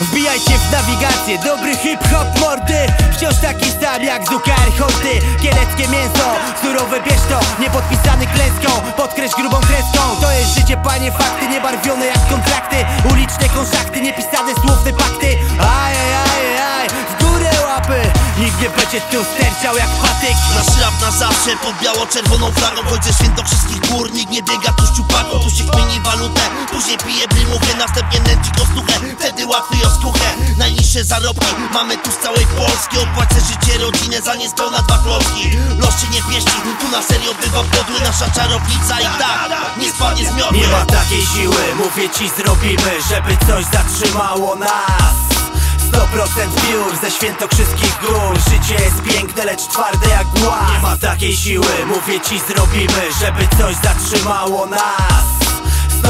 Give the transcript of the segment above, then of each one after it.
Wbijajcie w nawigację, dobry hip-hop mordy. Wciąż taki sam jak Zucker, Horty. Kieleckie mięso, surowe bierz to. Niepodpisany klęską, podkreś grubą kreską. To jest życie, panie, fakty, niebarwione jak kontrakty. Uliczne konszachty, niepisane słowne pakty. Ajajajaj, w górę łapy. Nikt nie będzie tu sterczał jak patyk. Nasz rap na zawsze pod biało-czerwoną flagą. Choć ze Świętokrzyskich gór nikt nie biega tu szczupaką. Tu się kmieni walutę, później pije brymówkę. Następnie nędzi kostuchę, wtedy łatwiej o skórę. Najniższe zarobki mamy tu z całej Polski. Opłacę życie, rodzinę za niespełna dwa klocki. Los się nie pieści, tu na serio bywa podły. Nasza czarownica i tak nie spadnie z miodły. Nie ma takiej siły, mówię ci, zrobimy, żeby coś zatrzymało nas. 100% piór ze Świętokrzyskich gór. Życie jest piękne, lecz twarde jak głaz. Nie ma takiej siły, mówię ci, zrobimy, żeby coś zatrzymało nas. 100%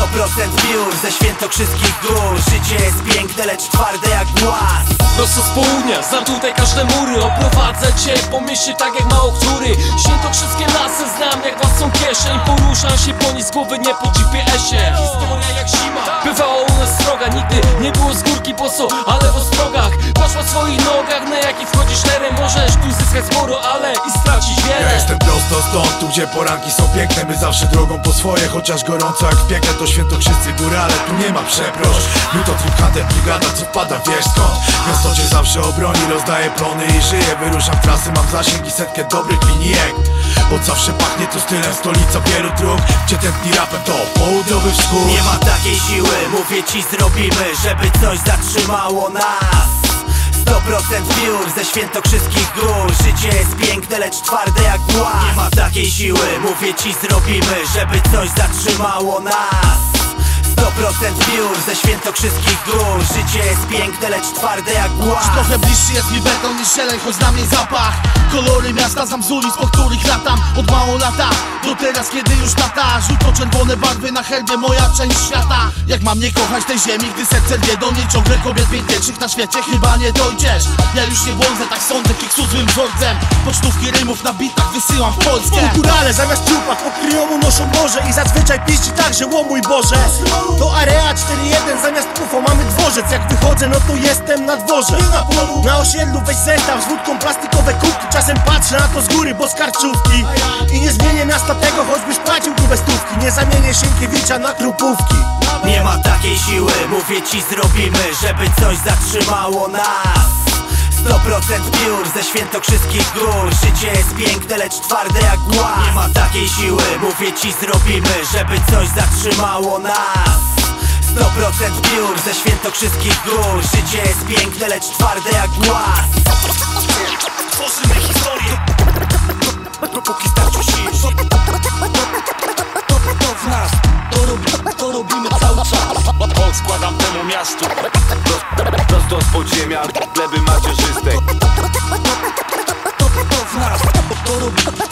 piór ze Świętokrzyskich gór. Życie jest piękne, lecz twarde jak głaz. Prosto z południa, znam tutaj każde mury. Oprowadzę cię po mieście tak jak mało który. Świętokrzyskie lasy znam jak własną kieszeń. Poruszam się po nic, głowy nie po GPS-ie. Historia jak zima, bywała u nas sroga. Nigdy nie było z górki boso, ale w ostrogach. Patrz na swoich nogach, na jaki wchodzisz teren. Możesz tu zyskać sporo, ale i stracić wiele. Ja jestem prosto stąd, tu gdzie poranki są piękne. My zawsze drogą po swoje, chociaż gorąco jak piekle. To Świętokrzyscy górale, tu nie ma przeproś. My to tripkater, brygada, co pada, wiesz skąd. Miasto cię zawsze obroni, rozdaję plony i żyję. Wyruszam w trasy, mam zasięg i setkę dobrych linijek. Od zawsze pachnie tu stylem stolica wielu dróg. Gdzie tętni rapem to południowy wschód. Nie ma takiej siły, mówię ci, zrobimy, żeby coś zatrzymało nas. 100% piór ze Świętokrzyskich gór. Życie jest piękne, lecz twarde jak głaz. Nie ma takiej siły, mówię ci, zrobimy, żeby coś zatrzymało nas. 100% piór ze Świętokrzyskich gór. Życie jest piękne, lecz twarde jak głaz. Trochę bliższy jest mi beton niż zieleń, choć znam jej zapach. Kolory miasta znam z ulic, po których latam od mało lata do teraz, kiedy już lata. Żółto-czerwone barwy na herbie, moja część świata. Jak mam nie kochać tej ziemi, gdy serce lwie do niej ciągle kobiet piękniejszych na świecie? Chyba nie dojdziesz, ja już nie błądzę, tak sądzę, kiksu złym wzorcem. Pocztówki rymów na bitach wysyłam w Polskę. Górale zamiast trupa po kryjomu noszą morze i zazwyczaj piści także łomuj Boże. To area 4-1 zamiast pufo mamy dworzec. Jak wychodzę, no to jestem na dworze. Na osiedlu weź zestaw z wódką, plastikowe kubki. Czasem patrzę na to z góry, bo skarczówki. I nie zmienię miasta tego, choćbyś płacił grube stówki. Nie zamienię Sienkiewicza na krupówki. Nie ma takiej siły, mówię ci, zrobimy, żeby coś zatrzymało nas. 100% piór ze Świętokrzyskich gór. Życie jest piękne, lecz twarde jak głaz. Nie ma takiej siły, mówię ci, zrobimy, żeby coś zatrzymało nas. 100% piór ze Świętokrzyskich gór. Życie jest piękne, lecz twarde jak głaz. Tworzymy historię, dopóki starczy sił. To w nas, to robimy cały czas. Odskładam temu miastu prosto z podziemia, gleby macierzystej. To w nas, to robimy.